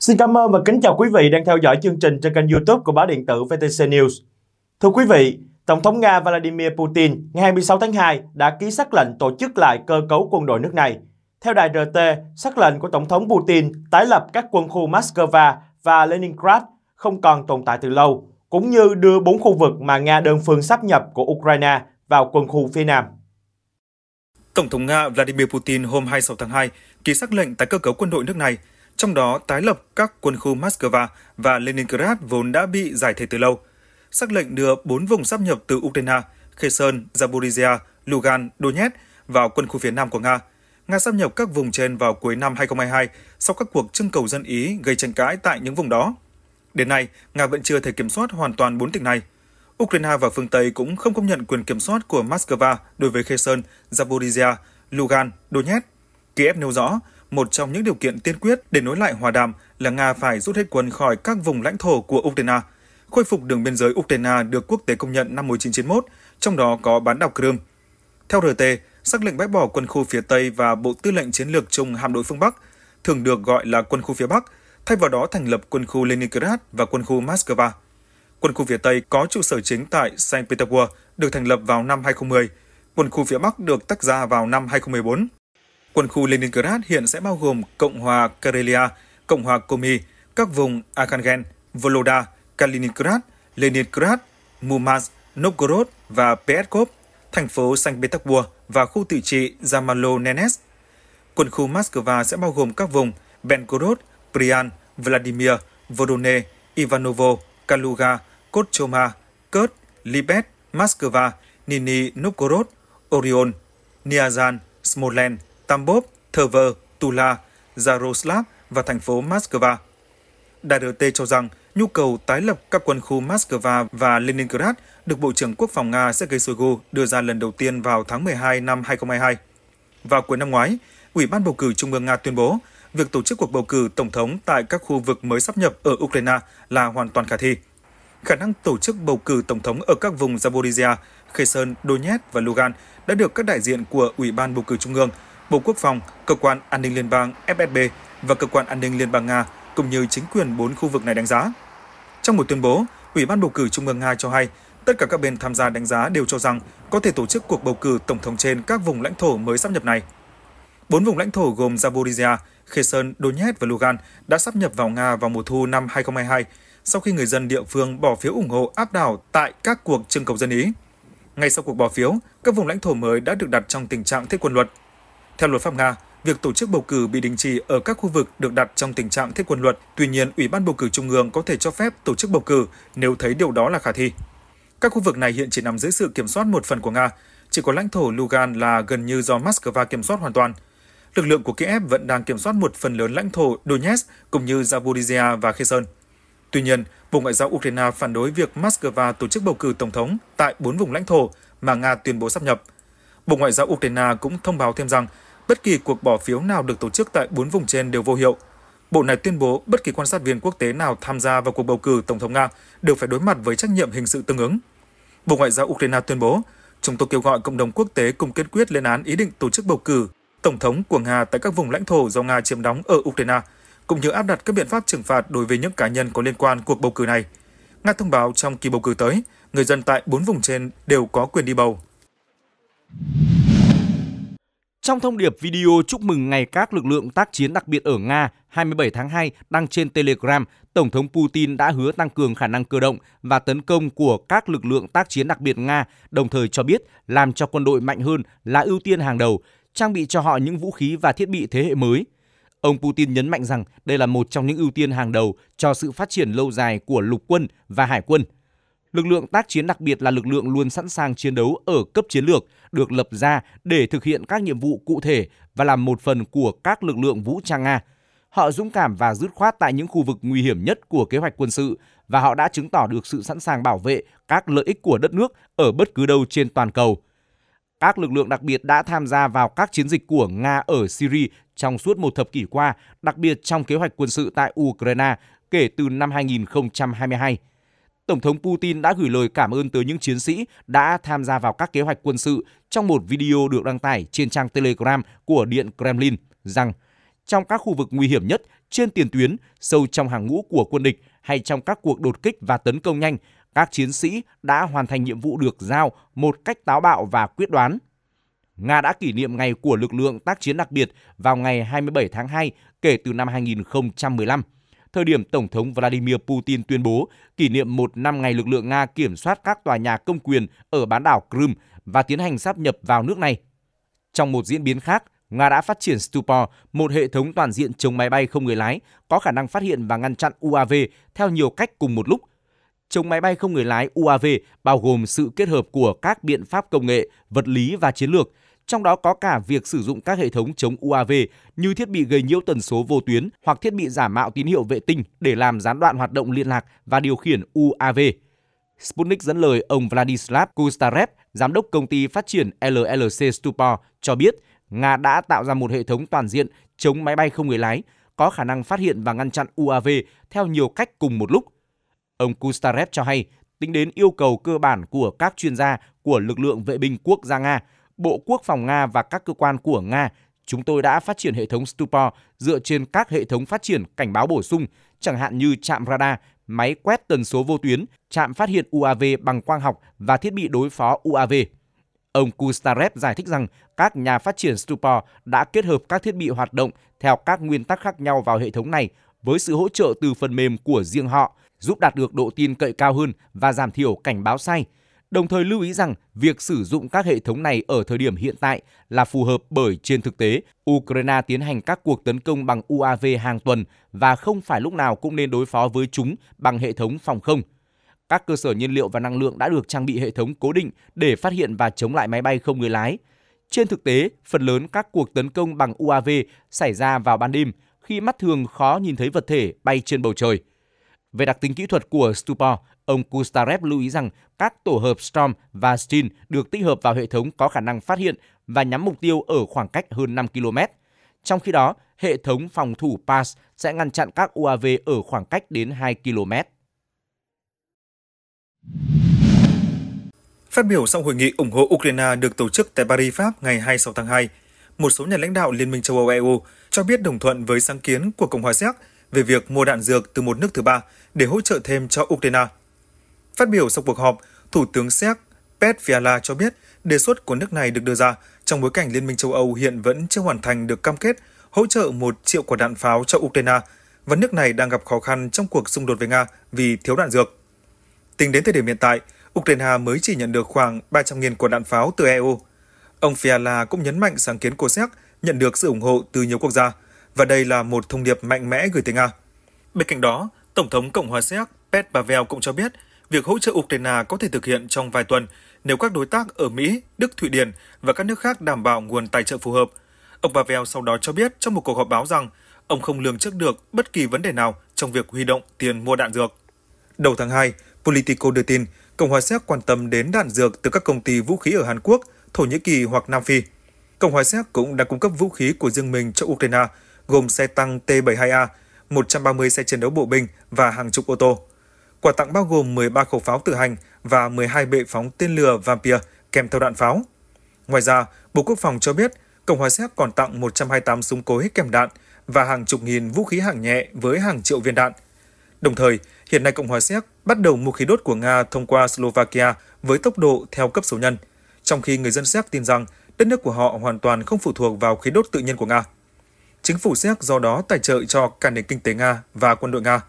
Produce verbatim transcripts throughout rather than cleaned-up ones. Xin cảm ơn và kính chào quý vị đang theo dõi chương trình trên kênh YouTube của báo điện tử vê tê xê News. Thưa quý vị, Tổng thống Nga Vladimir Putin ngày hai mươi sáu tháng hai đã ký sắc lệnh tổ chức lại cơ cấu quân đội nước này. Theo đài rờ tê, sắc lệnh của Tổng thống Putin tái lập các quân khu Moscow và Leningrad không còn tồn tại từ lâu, cũng như đưa bốn khu vực mà Nga đơn phương sáp nhập của Ukraine vào quân khu phía Nam. Tổng thống Nga Vladimir Putin hôm hai mươi sáu tháng hai ký sắc lệnh tái cơ cấu quân đội nước này, trong đó tái lập các quân khu Moscow và Leningrad vốn đã bị giải thể từ lâu. Sắc lệnh đưa bốn vùng sáp nhập từ Ukraine, Kherson, Zaporizhia, Lugan, Donetsk vào quân khu phía Nam của Nga. Nga sáp nhập các vùng trên vào cuối năm hai nghìn không trăm hai mươi hai sau các cuộc trưng cầu dân ý gây tranh cãi tại những vùng đó. Đến nay, Nga vẫn chưa thể kiểm soát hoàn toàn bốn tỉnh này. Ukraine và phương Tây cũng không công nhận quyền kiểm soát của Moscow đối với Kherson, Zaporizhia, Lugan, Donetsk. Kiev nêu rõ, một trong những điều kiện tiên quyết để nối lại hòa đàm là Nga phải rút hết quân khỏi các vùng lãnh thổ của Ukraine, khôi phục đường biên giới Ukraine được quốc tế công nhận năm một nghìn chín trăm chín mươi mốt, trong đó có bán đảo Crimea. Theo rờ tê, sắc lệnh bãi bỏ quân khu phía Tây và Bộ Tư lệnh Chiến lược Chung Hạm đội phương Bắc, thường được gọi là quân khu phía Bắc, thay vào đó thành lập quân khu Leningrad và quân khu Moscow. Quân khu phía Tây có trụ sở chính tại Saint Petersburg, được thành lập vào năm hai nghìn không trăm mười. Quân khu phía Bắc được tách ra vào năm hai nghìn không trăm mười bốn. Quân khu Leningrad hiện sẽ bao gồm Cộng hòa Karelia, Cộng hòa Komi, các vùng Arkhangelsk, Volgoda, Kaliningrad, Leningrad, Murmansk, Novgorod và Pskov, thành phố Saint Petersburg và khu tự trị Yamalo-Nenets. Quân khu Moscow sẽ bao gồm các vùng Belgorod, Bryansk, Vladimir, Voronezh, Ivanovo, Kaluga, Kostroma, Kursk, Libet, Moscow, Nizhny Novgorod, Oriol, Niazan, Smolensk, Tambov, Tver, Tula, Yaroslav và thành phố Moscow. Đài rờ tê cho rằng nhu cầu tái lập các quân khu Moscow và Leningrad được Bộ trưởng Quốc phòng Nga Sergei Shoigu đưa ra lần đầu tiên vào tháng mười hai năm hai nghìn không trăm hai mươi hai. Vào cuối năm ngoái, Ủy ban bầu cử Trung ương Nga tuyên bố việc tổ chức cuộc bầu cử tổng thống tại các khu vực mới sáp nhập ở Ukraine là hoàn toàn khả thi. Khả năng tổ chức bầu cử tổng thống ở các vùng Zaporizhia, Kherson, Donetsk và Lugan đã được các đại diện của Ủy ban bầu cử Trung ương, Bộ Quốc phòng, Cơ quan An ninh Liên bang ép ét bê và Cơ quan An ninh Liên bang Nga cũng như chính quyền bốn khu vực này đánh giá. Trong một tuyên bố, Ủy ban bầu cử Trung ương Nga cho hay tất cả các bên tham gia đánh giá đều cho rằng có thể tổ chức cuộc bầu cử tổng thống trên các vùng lãnh thổ mới sáp nhập này. Bốn vùng lãnh thổ gồm Zaporizhia, Kherson, Donetsk và Lugan đã sáp nhập vào Nga vào mùa thu năm hai nghìn không trăm hai mươi hai sau khi người dân địa phương bỏ phiếu ủng hộ áp đảo tại các cuộc trưng cầu dân ý. Ngay sau cuộc bỏ phiếu, các vùng lãnh thổ mới đã được đặt trong tình trạng thiết quân luật. Theo luật pháp Nga, việc tổ chức bầu cử bị đình chỉ ở các khu vực được đặt trong tình trạng thiết quân luật, tuy nhiên Ủy ban bầu cử Trung ương có thể cho phép tổ chức bầu cử nếu thấy điều đó là khả thi. Các khu vực này hiện chỉ nằm dưới sự kiểm soát một phần của Nga, chỉ có lãnh thổ Lugan là gần như do Moscow kiểm soát hoàn toàn. Lực lượng của Kiev vẫn đang kiểm soát một phần lớn lãnh thổ Donetsk cũng như Zaporizhia và Kherson. Tuy nhiên, Bộ Ngoại giao Ukraine phản đối việc Moscow tổ chức bầu cử tổng thống tại bốn vùng lãnh thổ mà Nga tuyên bố sáp nhập. Bộ Ngoại giao Ukraine cũng thông báo thêm rằng bất kỳ cuộc bỏ phiếu nào được tổ chức tại bốn vùng trên đều vô hiệu. Bộ này tuyên bố bất kỳ quan sát viên quốc tế nào tham gia vào cuộc bầu cử tổng thống Nga đều phải đối mặt với trách nhiệm hình sự tương ứng. Bộ Ngoại giao Ukraine tuyên bố, chúng tôi kêu gọi cộng đồng quốc tế cùng kiên quyết lên án ý định tổ chức bầu cử tổng thống của Nga tại các vùng lãnh thổ do Nga chiếm đóng ở Ukraine, cũng như áp đặt các biện pháp trừng phạt đối với những cá nhân có liên quan cuộc bầu cử này. Nga thông báo trong kỳ bầu cử tới, người dân tại bốn vùng trên đều có quyền đi bầu. Trong thông điệp video chúc mừng ngày các lực lượng tác chiến đặc biệt ở Nga hai mươi bảy tháng hai đăng trên Telegram, Tổng thống Putin đã hứa tăng cường khả năng cơ động và tấn công của các lực lượng tác chiến đặc biệt Nga, đồng thời cho biết làm cho quân đội mạnh hơn là ưu tiên hàng đầu, trang bị cho họ những vũ khí và thiết bị thế hệ mới. Ông Putin nhấn mạnh rằng đây là một trong những ưu tiên hàng đầu cho sự phát triển lâu dài của lục quân và hải quân. Lực lượng tác chiến đặc biệt là lực lượng luôn sẵn sàng chiến đấu ở cấp chiến lược, được lập ra để thực hiện các nhiệm vụ cụ thể và làm một phần của các lực lượng vũ trang Nga. Họ dũng cảm và dứt khoát tại những khu vực nguy hiểm nhất của kế hoạch quân sự và họ đã chứng tỏ được sự sẵn sàng bảo vệ các lợi ích của đất nước ở bất cứ đâu trên toàn cầu. Các lực lượng đặc biệt đã tham gia vào các chiến dịch của Nga ở Syria trong suốt một thập kỷ qua, đặc biệt trong kế hoạch quân sự tại Ukraine kể từ năm hai nghìn không trăm hai mươi hai. Tổng thống Putin đã gửi lời cảm ơn tới những chiến sĩ đã tham gia vào các kế hoạch quân sự trong một video được đăng tải trên trang Telegram của Điện Kremlin rằng trong các khu vực nguy hiểm nhất, trên tiền tuyến, sâu trong hàng ngũ của quân địch hay trong các cuộc đột kích và tấn công nhanh, các chiến sĩ đã hoàn thành nhiệm vụ được giao một cách táo bạo và quyết đoán. Nga đã kỷ niệm ngày của lực lượng tác chiến đặc biệt vào ngày hai mươi bảy tháng hai kể từ năm hai nghìn không trăm mười lăm, thời điểm Tổng thống Vladimir Putin tuyên bố kỷ niệm một năm ngày lực lượng Nga kiểm soát các tòa nhà công quyền ở bán đảo Crimea và tiến hành sáp nhập vào nước này. Trong một diễn biến khác, Nga đã phát triển Stupor, một hệ thống toàn diện chống máy bay không người lái, có khả năng phát hiện và ngăn chặn u a vê theo nhiều cách cùng một lúc. Chống máy bay không người lái u a vê bao gồm sự kết hợp của các biện pháp công nghệ, vật lý và chiến lược, trong đó có cả việc sử dụng các hệ thống chống u a vê như thiết bị gây nhiễu tần số vô tuyến hoặc thiết bị giả mạo tín hiệu vệ tinh để làm gián đoạn hoạt động liên lạc và điều khiển u a vê. Sputnik dẫn lời ông Vladislav Kustarev, giám đốc công ty phát triển lờ lờ xê Stupor, cho biết Nga đã tạo ra một hệ thống toàn diện chống máy bay không người lái, có khả năng phát hiện và ngăn chặn u a vê theo nhiều cách cùng một lúc. Ông Kustarev cho hay, tính đến yêu cầu cơ bản của các chuyên gia của lực lượng vệ binh quốc gia Nga, Bộ Quốc phòng Nga và các cơ quan của Nga, chúng tôi đã phát triển hệ thống Stupor dựa trên các hệ thống phát triển cảnh báo bổ sung, chẳng hạn như trạm radar, máy quét tần số vô tuyến, trạm phát hiện u a vê bằng quang học và thiết bị đối phó u a vê. Ông Kustarev giải thích rằng các nhà phát triển Stupor đã kết hợp các thiết bị hoạt động theo các nguyên tắc khác nhau vào hệ thống này với sự hỗ trợ từ phần mềm của riêng họ, giúp đạt được độ tin cậy cao hơn và giảm thiểu cảnh báo sai. Đồng thời lưu ý rằng việc sử dụng các hệ thống này ở thời điểm hiện tại là phù hợp bởi trên thực tế, Ukraine tiến hành các cuộc tấn công bằng u a vê hàng tuần và không phải lúc nào cũng nên đối phó với chúng bằng hệ thống phòng không. Các cơ sở nhiên liệu và năng lượng đã được trang bị hệ thống cố định để phát hiện và chống lại máy bay không người lái. Trên thực tế, phần lớn các cuộc tấn công bằng u a vê xảy ra vào ban đêm khi mắt thường khó nhìn thấy vật thể bay trên bầu trời. Về đặc tính kỹ thuật của Stupor, ông Kustarev lưu ý rằng các tổ hợp Storm và Stein được tích hợp vào hệ thống có khả năng phát hiện và nhắm mục tiêu ở khoảng cách hơn năm ki lô mét. Trong khi đó, hệ thống phòng thủ Pass sẽ ngăn chặn các u a vê ở khoảng cách đến hai ki lô mét. Phát biểu sau hội nghị ủng hộ Ukraine được tổ chức tại Paris, Pháp ngày hai mươi sáu tháng hai, một số nhà lãnh đạo Liên minh châu Âu e u cho biết đồng thuận với sáng kiến của Cộng hòa Séc về việc mua đạn dược từ một nước thứ ba để hỗ trợ thêm cho Ukraine. Phát biểu sau cuộc họp, Thủ tướng Séc Petr Fiala cho biết đề xuất của nước này được đưa ra trong bối cảnh Liên minh châu Âu hiện vẫn chưa hoàn thành được cam kết hỗ trợ một triệu quả đạn pháo cho Ukraine và nước này đang gặp khó khăn trong cuộc xung đột với Nga vì thiếu đạn dược. Tính đến thời điểm hiện tại, Ukraine mới chỉ nhận được khoảng ba trăm nghìn quả đạn pháo từ e u. Ông Fiala cũng nhấn mạnh sáng kiến của Séc nhận được sự ủng hộ từ nhiều quốc gia, và đây là một thông điệp mạnh mẽ gửi tới Nga. Bên cạnh đó, Tổng thống Cộng hòa Séc Petr Pavel cũng cho biết việc hỗ trợ Ukraine có thể thực hiện trong vài tuần nếu các đối tác ở Mỹ, Đức, Thụy Điển và các nước khác đảm bảo nguồn tài trợ phù hợp. Ông Pavel sau đó cho biết trong một cuộc họp báo rằng ông không lường trước được bất kỳ vấn đề nào trong việc huy động tiền mua đạn dược. Đầu tháng hai, Politico đưa tin Cộng hòa Séc quan tâm đến đạn dược từ các công ty vũ khí ở Hàn Quốc, Thổ Nhĩ Kỳ hoặc Nam Phi. Cộng hòa Séc cũng đã cung cấp vũ khí của riêng mình cho Ukraine, gồm xe tăng T bảy mươi hai A, một trăm ba mươi xe chiến đấu bộ binh và hàng chục ô tô. Quà tặng bao gồm mười ba khẩu pháo tự hành và mười hai bệ phóng tên lửa Vampir kèm theo đạn pháo. Ngoài ra, Bộ Quốc phòng cho biết Cộng hòa Séc còn tặng một trăm hai mươi tám súng cối kèm đạn và hàng chục nghìn vũ khí hạng nhẹ với hàng triệu viên đạn. Đồng thời, hiện nay Cộng hòa Séc bắt đầu mua khí đốt của Nga thông qua Slovakia với tốc độ theo cấp số nhân, trong khi người dân Séc tin rằng đất nước của họ hoàn toàn không phụ thuộc vào khí đốt tự nhiên của Nga. Chính phủ Séc do đó tài trợ cho cả nền kinh tế Nga và quân đội Nga.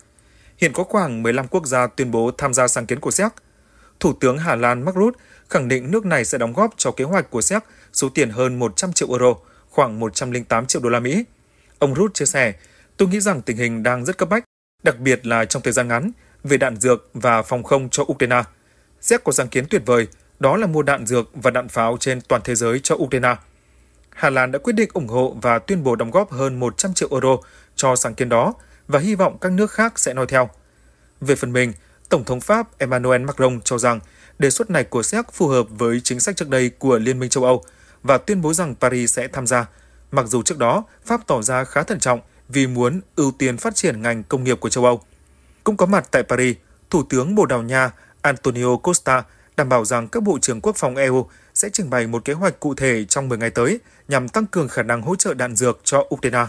Hiện có khoảng mười lăm quốc gia tuyên bố tham gia sáng kiến của Séc. Thủ tướng Hà Lan Mark Rut khẳng định nước này sẽ đóng góp cho kế hoạch của Séc số tiền hơn một trăm triệu euro, khoảng một trăm lẻ tám triệu đô la Mỹ. Ông Rut chia sẻ, tôi nghĩ rằng tình hình đang rất cấp bách, đặc biệt là trong thời gian ngắn, về đạn dược và phòng không cho Ukraine. Séc có sáng kiến tuyệt vời, đó là mua đạn dược và đạn pháo trên toàn thế giới cho Ukraine. Hà Lan đã quyết định ủng hộ và tuyên bố đóng góp hơn một trăm triệu euro cho sáng kiến đó và hy vọng các nước khác sẽ nói theo. Về phần mình, Tổng thống Pháp Emmanuel Macron cho rằng đề xuất này của Séc phù hợp với chính sách trước đây của Liên minh châu Âu và tuyên bố rằng Paris sẽ tham gia, mặc dù trước đó Pháp tỏ ra khá thận trọng vì muốn ưu tiên phát triển ngành công nghiệp của châu Âu. Cũng có mặt tại Paris, Thủ tướng Bồ Đào Nha Antonio Costa đảm bảo rằng các bộ trưởng quốc phòng e u sẽ trình bày một kế hoạch cụ thể trong mười ngày tới nhằm tăng cường khả năng hỗ trợ đạn dược cho Ukraine.